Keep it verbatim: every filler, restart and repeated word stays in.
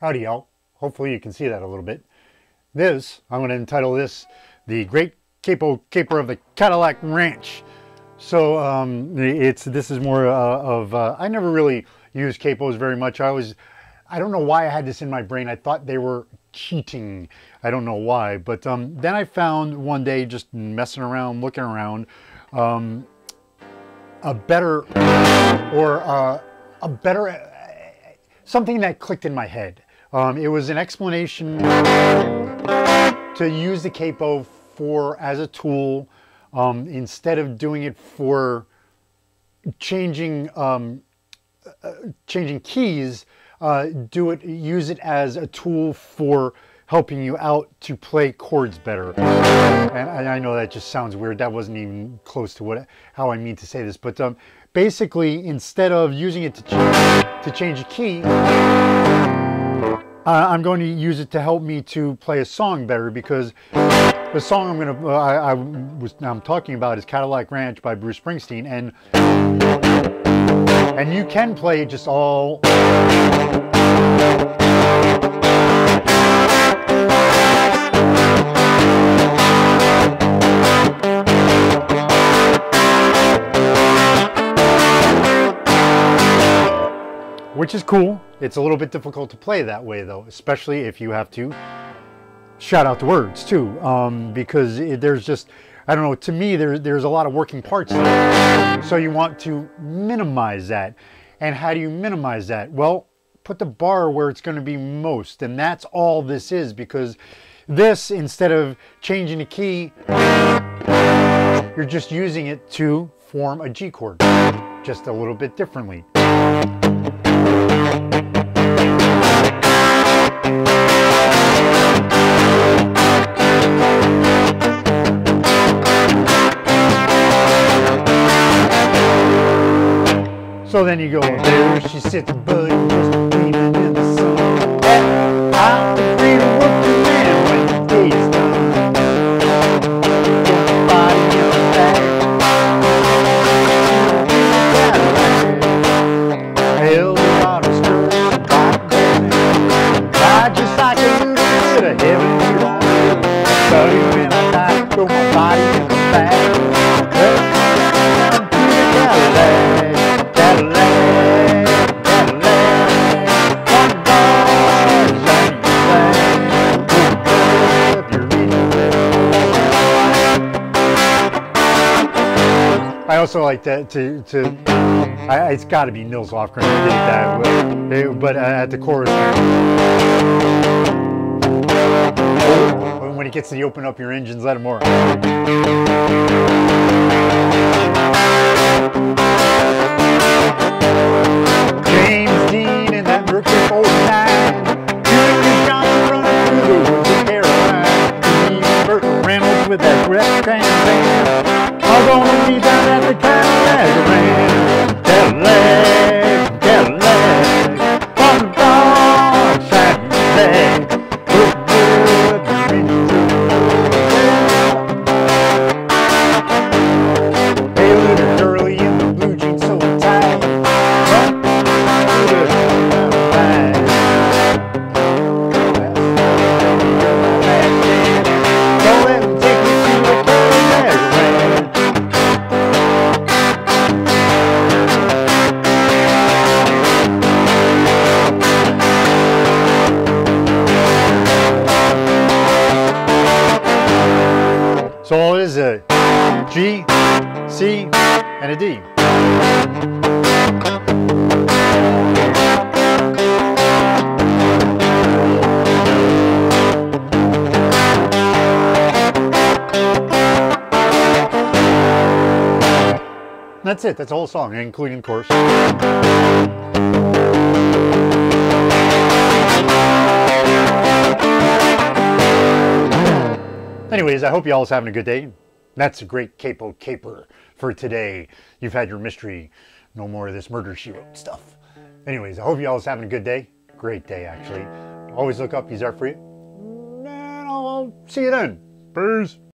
Howdy y'all. Hopefully you can see that a little bit. This, I'm going to entitle this the Great Capo Caper of the Cadillac Ranch. So um, it's this is more uh, of, uh, I never really used capos very much. I was, I don't know why I had this in my brain. I thought they were cheating. I don't know why, but um, then I found one day just messing around, looking around, um, a better or uh, a better, uh, something that clicked in my head. Um, it was an explanation to use the capo for as a tool um, instead of doing it for changing um, uh, changing keys. Uh, do it. Use it as a tool for helping you out to play chords better. And, and I know that just sounds weird. That wasn't even close to what how I mean to say this. But um, basically, instead of using it to ch to change a key. Uh, I'm going to use it to help me to play a song better, because the song I'm going to uh, I, I was I'm talking about is Cadillac Ranch by Bruce Springsteen, and and you can play it just all which is cool. It's a little bit difficult to play that way though, especially if you have to shout out the words too, um, because it, there's just, I don't know, to me there, there's a lot of working parts there. So you want to minimize that. And how do you minimize that? Well, put the bar where it's going to be most, and that's all this is, because this, instead of changing the key, you're just using it to form a G chord, just a little bit differently. So then you go, there she sits, but just leaning in the sun. And I'm free to work the land when the day's done. Don't body in the back. Hell, the water's stirring, I'm going. I just like a little bit of heaven here on earth. But when I die, throw my body in the back. Well, I'm free to Cadillac. I also like to, to, to I, it's got to be Nils Lofgren who did that, but, but uh, at the chorus, when it gets to the open up your engines, let it more. James Dean and that rookie old nine, Junior Johnson running through the woods of Caroline, Steve Burton Reynolds with that rep band. I'm gonna be down at the Cadillac Ranch, Cadillac, Cadillac, from the dog, Cadillac, good, good, good. Hey, little girlie in the blue jeans so tight, from the don't let them take me to the Cadillac Ranch. So all it is a G, C, and a D. That's it, that's the whole song, including the chorus. Anyways, I hope you all is having a good day. That's a great capo caper for today. You've had your mystery. No more of this murder she wrote stuff. Anyways, I hope you all is having a good day. Great day, actually. Always look up. He's there for you. And I'll see you then. Peace.